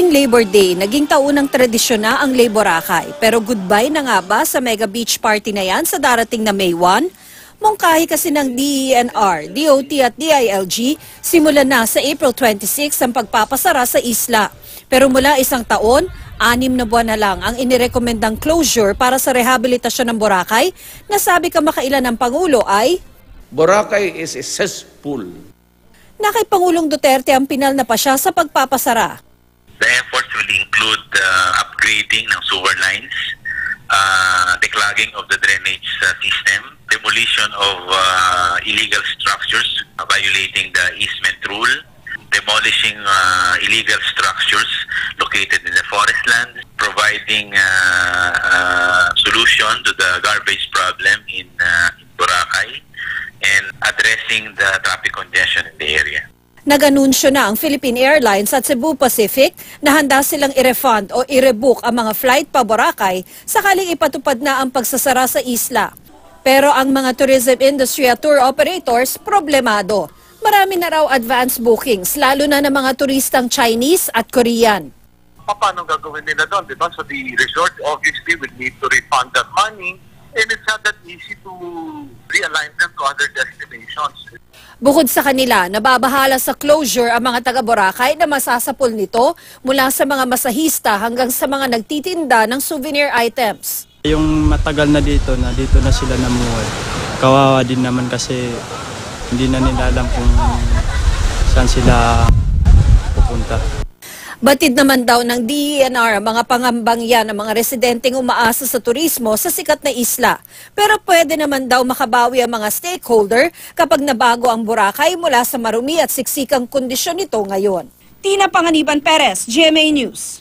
Tuwing Labor Day, naging taunang tradisyon na ang Boracay. Pero goodbye na nga ba sa mega beach party na yan sa darating na May 1? Mungkahi kasi ng DENR, DOT at DILG, simula na sa April 26 ang pagpapasara sa isla. Pero mula isang taon, 6 na buwan na lang ang inirekomendang closure para sa rehabilitasyon ng Boracay na sabi kamakailan ng Pangulo ay Boracay is a cesspool. Na kay Pangulong Duterte ang pinal na pa siya sa pagpapasara. The efforts will include upgrading ng sewer lines, declogging of the drainage system, demolition of illegal structures violating the easement rule, demolishing illegal structures located in the forest land, providing a solution to the garbage problem in Boracay, and addressing the traffic congestion in the area. Nag-anunsyo na ang Philippine Airlines at Cebu Pacific na handa silang i-refund o i-rebook ang mga flight pa Boracay sakaling ipatupad na ang pagsasara sa isla. Pero ang mga tourism industry at tour operators problemado. Marami na raw advance bookings lalo na ng mga turistang Chinese at Korean. Paano gagawin nila doon? Diba? So the resort obviously will need to refund that money and it's not that easy to realign them to other destinations. Bukod sa kanila, nababahala sa closure ang mga taga-Boracay na masasapol nito mula sa mga masahista hanggang sa mga nagtitinda ng souvenir items. Yung matagal na dito na sila namuhay. Kawawa din naman kasi hindi na nila alam kung saan sila pupunta. Batid naman daw ng DENR ang mga pangambang yan ng mga residenteng umaasa sa turismo sa sikat na isla. Pero pwede naman daw makabawi ang mga stakeholder kapag nabago ang Boracay mula sa marumi at siksikang kondisyon nito ngayon. Tina Panganiban Perez, GMA News.